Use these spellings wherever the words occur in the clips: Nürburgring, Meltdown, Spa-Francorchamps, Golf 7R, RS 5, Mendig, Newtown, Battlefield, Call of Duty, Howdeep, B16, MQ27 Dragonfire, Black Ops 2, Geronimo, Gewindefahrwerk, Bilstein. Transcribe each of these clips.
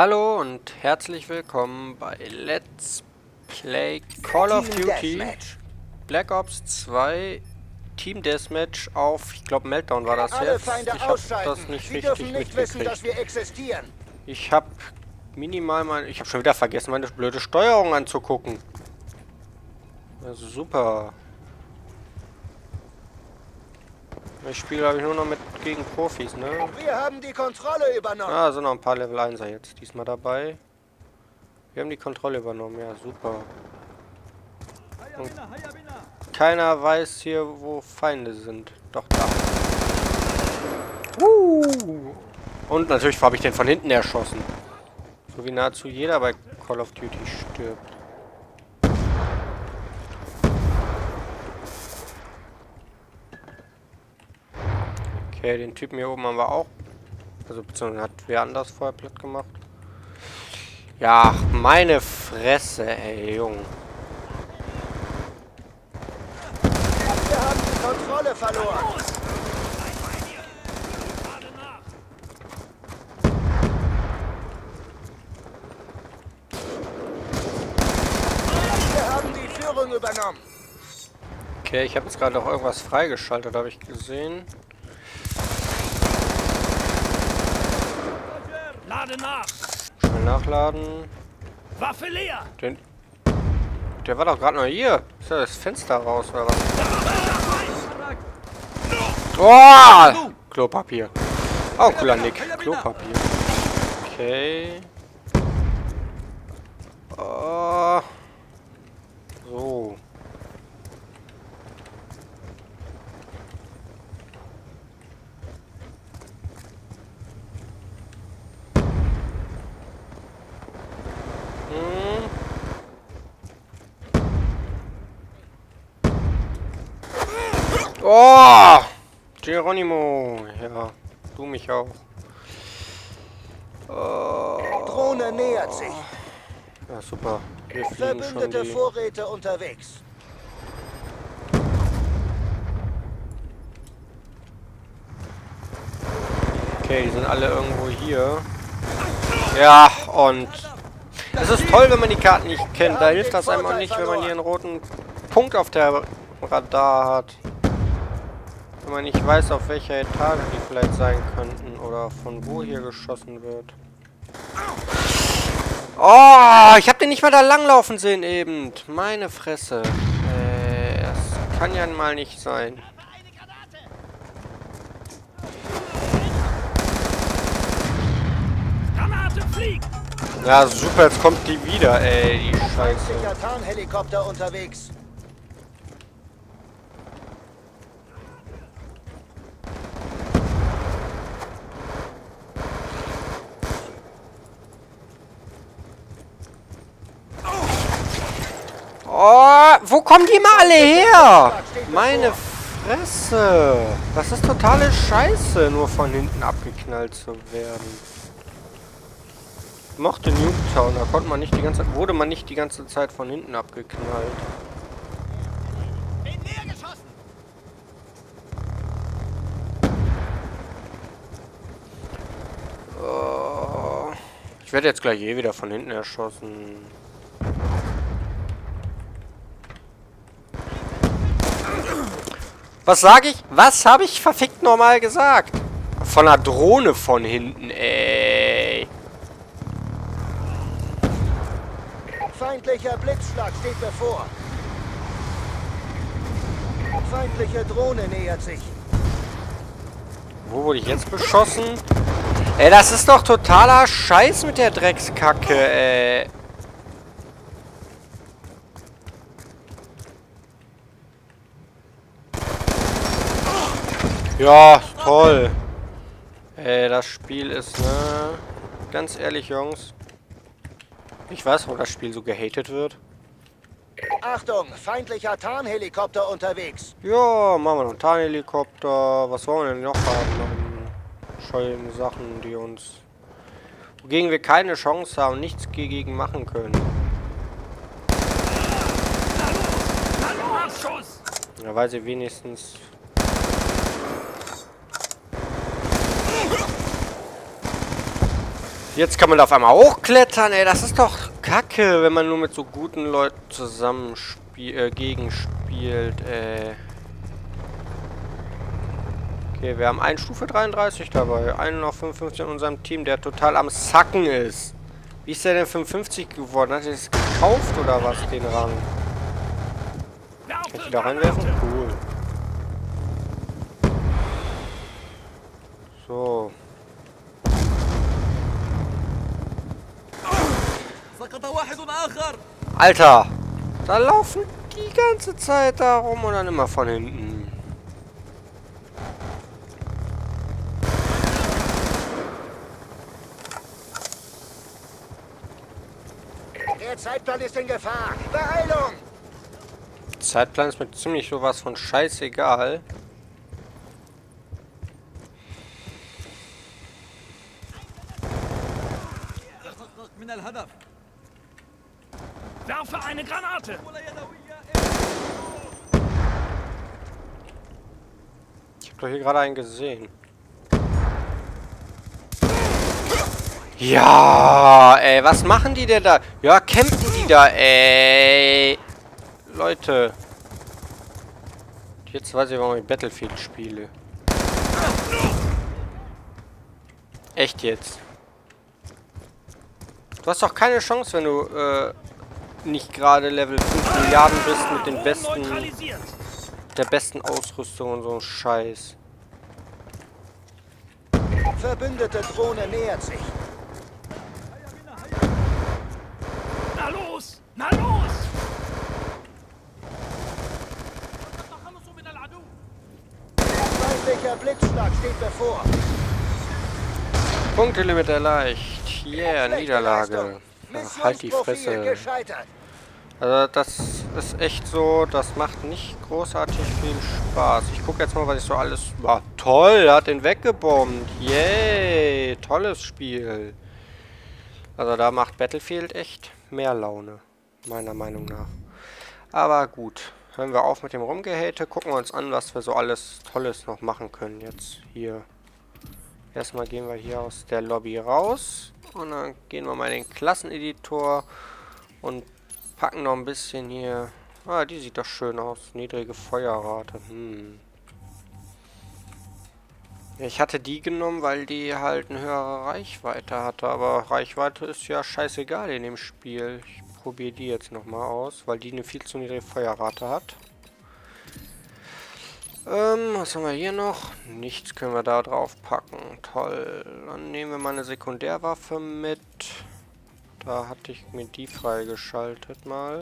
Hallo und herzlich willkommen bei Let's Play Call of Duty Black Ops 2 Team Deathmatch auf, ich glaube Meltdown war das jetzt. Ich habe das nicht richtig mitgekriegt. Ich habe minimal mal, ich habe schon wieder vergessen meine blöde Steuerung anzugucken. Ja, super. Ich spiele, glaube ich, nur noch mit gegen Profis, ne? Wir haben die Kontrolle übernommen. Ah, sind noch ein paar Level 1er jetzt diesmal dabei. Wir haben die Kontrolle übernommen, ja, super. Und keiner weiß hier, wo Feinde sind. Doch, da. Und natürlich habe ich den von hinten erschossen. So wie nahezu jeder bei Call of Duty stirbt. Okay, den Typen hier oben haben wir auch. Also, beziehungsweise hat wer anders vorher platt gemacht. Ja, meine Fresse, ey, Junge. Wir haben die Kontrolle verloren. Wir haben die Führung übernommen. Okay, ich habe jetzt gerade noch irgendwas freigeschaltet, habe ich gesehen. Lade nach! Schnell nachladen. Waffe leer! Der war doch gerade noch hier. Ist ja das Fenster raus, oder was? Oh! Klopapier. Oh, cooler Nick. Klopapier. Okay. Oh. So. Oh! Geronimo! Ja, du mich auch. Oh. Drohne nähert sich. Ja, super. Wir fliegen schon die Vorräte unterwegs. Okay, die sind alle irgendwo hier. Ja, und... Es ist toll, wenn man die Karten nicht kennt. Da hilft das einem auch nicht, wenn man hier einen roten Punkt auf der Radar hat. Wenn man nicht weiß, auf welcher Etage die vielleicht sein könnten oder von wo hier geschossen wird. Oh, ich hab den nicht mal da langlaufen sehen eben. Meine Fresse. Das kann ja mal nicht sein. Ja, super, jetzt kommt die wieder, ey, die Scheiße. Tarnhelikopter unterwegs. Oh, wo kommen die mal alle her? Meine Fresse. Das ist totale Scheiße, nur von hinten abgeknallt zu werden. Ich mochte Newtown, da konnte man nicht die ganze Zeit, wurde man nicht die ganze Zeit von hinten abgeknallt. Oh, ich werde jetzt gleich eh wieder von hinten erschossen. Was sage ich? Was habe ich verfickt normal gesagt? Von einer Drohne von hinten, ey. Feindlicher Blitzschlag steht bevor. Feindliche Drohne nähert sich. Wo wurde ich jetzt beschossen? Ey, das ist doch totaler Scheiß mit der Dreckskacke, ey. Ja, toll. Ey, das Spiel ist, ne... Ganz ehrlich, Jungs. Ich weiß, warum das Spiel so gehatet wird. Achtung, feindlicher Tarnhelikopter unterwegs. Ja, machen wir noch einen Tarnhelikopter. Was wollen wir denn noch haben? Scheuen Sachen, die uns... Wogegen wir keine Chance haben, nichts gegen machen können. Da weiß ich wenigstens... Jetzt kann man da auf einmal hochklettern, ey. Das ist doch kacke, wenn man nur mit so guten Leuten zusammen gegenspielt, ey. Okay, wir haben eine Stufe 33 dabei. Einen auf 55 in unserem Team, der total am Sacken ist. Wie ist der denn 55 geworden? Hat er das gekauft oder was, den Rang? Kann ich die da reinwerfen? Cool. So. Alter! Da laufen die ganze Zeit da rum und dann immer von hinten. Der Zeitplan ist in Gefahr. Beeilung! Zeitplan ist mir ziemlich sowas von scheißegal. Werfe eine Granate! Ich hab doch hier gerade einen gesehen. Ja, ey, was machen die denn da? Ja, campen die da, ey. Leute. Jetzt weiß ich, warum ich Battlefield spiele. Echt jetzt. Du hast doch keine Chance, wenn du nicht gerade Level 5 Milliarden bist mit den besten Ausrüstung und so ein Scheiß. Verbündete Drohne nähert sich. Na los! Na los! Feindlicher Blitzschlag steht bevor. Punktelimit erreicht. Yeah, Niederlage. Ach, halt die Fresse. Also das ist echt so, das macht nicht großartig viel Spaß. Ich gucke jetzt mal, was ich so alles... Ah, toll, hat den weggebombt. Yay, tolles Spiel. Also da macht Battlefield echt mehr Laune, meiner Meinung nach. Aber gut, hören wir auf mit dem Rumgehate. Gucken wir uns an, was wir so alles Tolles noch machen können jetzt hier. Erstmal gehen wir hier aus der Lobby raus und dann gehen wir mal in den Klasseneditor und packen noch ein bisschen hier. Ah, die sieht doch schön aus. Niedrige Feuerrate. Hm. Ich hatte die genommen, weil die halt eine höhere Reichweite hatte, aber Reichweite ist ja scheißegal in dem Spiel. Ich probiere die jetzt nochmal aus, weil die eine viel zu niedrige Feuerrate hat. Was haben wir hier noch? Nichts können wir da drauf packen. Toll. Dann nehmen wir mal eine Sekundärwaffe mit. Da hatte ich mir die freigeschaltet mal.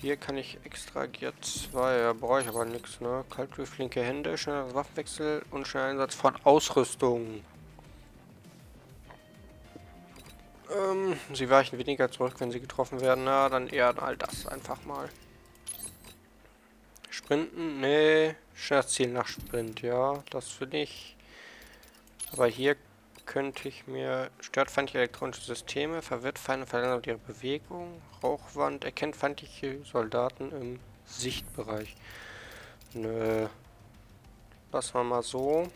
Hier kann ich extra Gier 2. Da brauche ich aber nichts, ne? Kaltwürfel, flinke Hände, schneller Waffenwechsel und schneller Einsatz von Ausrüstung. Sie weichen weniger zurück, wenn sie getroffen werden. Na, dann eher all das einfach mal. Sprinten? Nee. Schneller Ziel nach Sprint, ja. Das finde ich. Aber hier könnte ich mir... Stört feindliche elektronische Systeme, verwirrt Feinde, verändert ihre Bewegung, Rauchwand, erkennt feindliche Soldaten im Sichtbereich. Nö. Lassen wir mal so.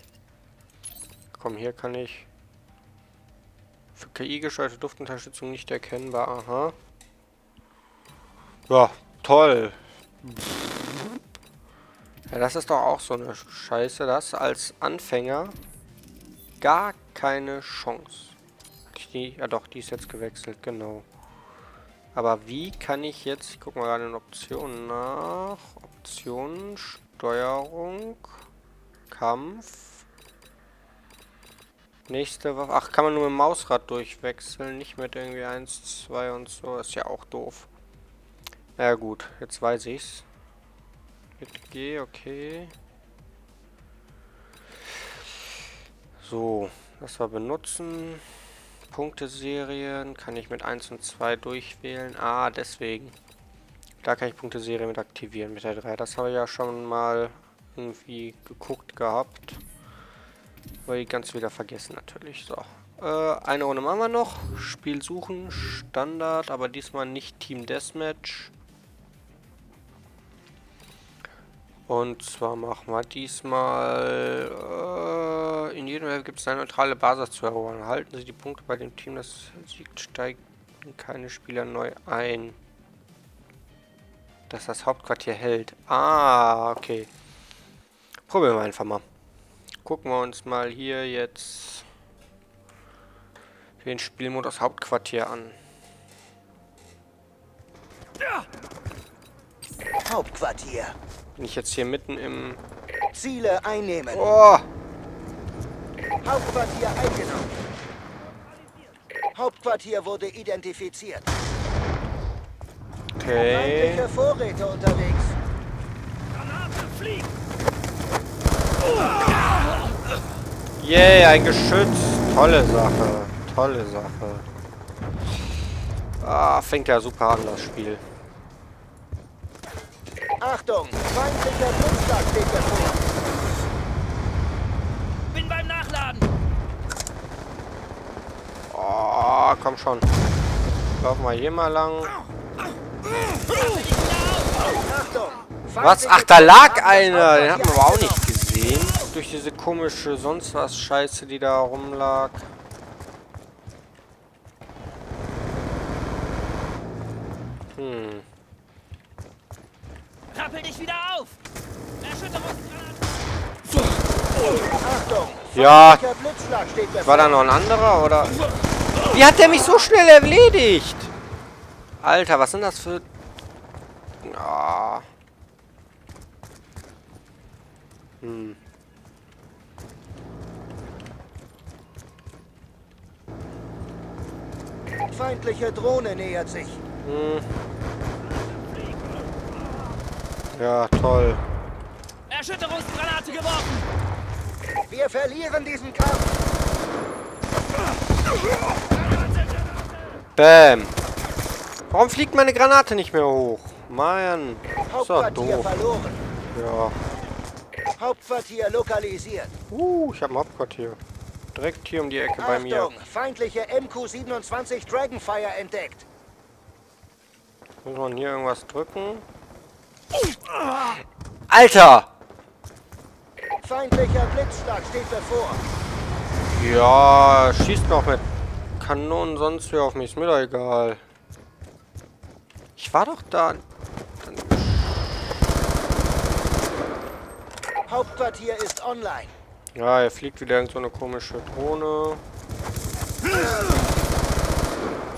Komm, hier kann ich... Für KI gesteuerte Duftunterstützung nicht erkennbar, aha. Ja, toll. Ja, das ist doch auch so eine Scheiße, das als Anfänger gar keine Chance. Die, ja doch, die ist jetzt gewechselt, genau. Aber wie kann ich jetzt, ich gucke mal gerade in Optionen nach, Optionen, Steuerung, Kampf, nächste Waffe, ach, kann man nur mit dem Mausrad durchwechseln, nicht mit irgendwie 1, 2 und so, ist ja auch doof. Na ja, gut, jetzt weiß ich's. Mit G, okay. So, das war benutzen. Punkteserien kann ich mit 1 und 2 durchwählen. Ah, deswegen. Da kann ich Punkteserien mit aktivieren, mit der 3. Das habe ich ja schon mal irgendwie geguckt gehabt. Weil ich ganz wieder vergessen natürlich. So, eine Runde machen wir noch. Spiel suchen, Standard, aber diesmal nicht Team Deathmatch. Und zwar machen wir diesmal In jedem Level gibt es eine neutrale Basis zu erobern. Halten Sie die Punkte bei dem Team, das siegt, steigen keine Spieler neu ein. Dass das Hauptquartier hält. Ah, okay. Probieren wir einfach mal. Gucken wir uns mal hier jetzt den Spielmodus Hauptquartier an. Hauptquartier. Bin ich jetzt hier mitten im... Ziele einnehmen. Oh. Hauptquartier eingenommen. Hauptquartier wurde identifiziert. Okay. Feindliche Vorräte unterwegs. Granate fliegt. Yay, yeah, ein Geschütz. Tolle Sache. Tolle Sache. Ah, fängt ja super an, das Spiel. Achtung, feindlicher Luftschlag steht davor. Bin beim Nachladen. Oh, komm schon. Laufen wir hier mal lang. Achtung. Was? Ach, da lag einer. Den hat man aber auch nicht gesehen. Durch diese komische sonst was Scheiße, die da rumlag. Hm. Rappel dich wieder auf! Achtung! Ja! War da noch ein anderer, oder? Wie hat der mich so schnell erledigt? Alter, was sind das für... Oh. Hm. Feindliche Drohne nähert sich. Hm. Ja, toll. Erschütterungsgranate geworfen. Wir verlieren diesen Kampf. Bäm. Warum fliegt meine Granate nicht mehr hoch? Mann. Ist doch doof. Ja. Hauptquartier lokalisiert. Ich hab ein Hauptquartier. Direkt hier um die Ecke bei mir. Achtung, feindliche MQ27 Dragonfire entdeckt. Muss man hier irgendwas drücken? Alter! Feindlicher Blitzschlag steht davor. Ja, schießt noch mit Kanonen sonst wie auf mich, ist mir doch egal. Ich war doch da. Hauptquartier ist online. Ja, er fliegt wieder in so eine komische Drohne.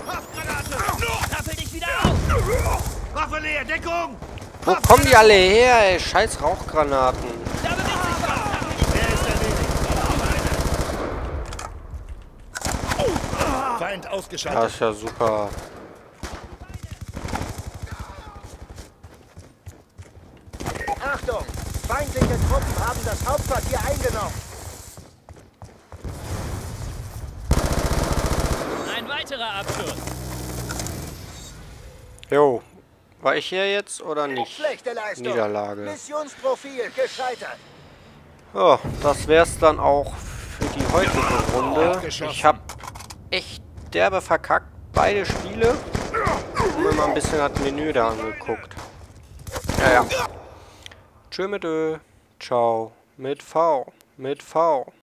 Rappel dich wieder auf! Waffe leer, Deckung! Wo kommen die alle her, ey? Scheiß Rauchgranaten. Feind ausgeschaltet. Das ist ja super. Achtung! Feindliche Truppen haben das Hauptquartier eingenommen. Ein weiterer Abschuss. Jo. War ich hier jetzt oder nicht? Schlechte Leistung. Niederlage. Missionsprofil gescheitert. Ja, das wär's dann auch für die heutige Runde. Ich hab echt derbe verkackt. Beide Spiele. Und wir mal ein bisschen das Menü da angeguckt. Naja. Tschö mit Ö. Ciao. Mit V. Mit V.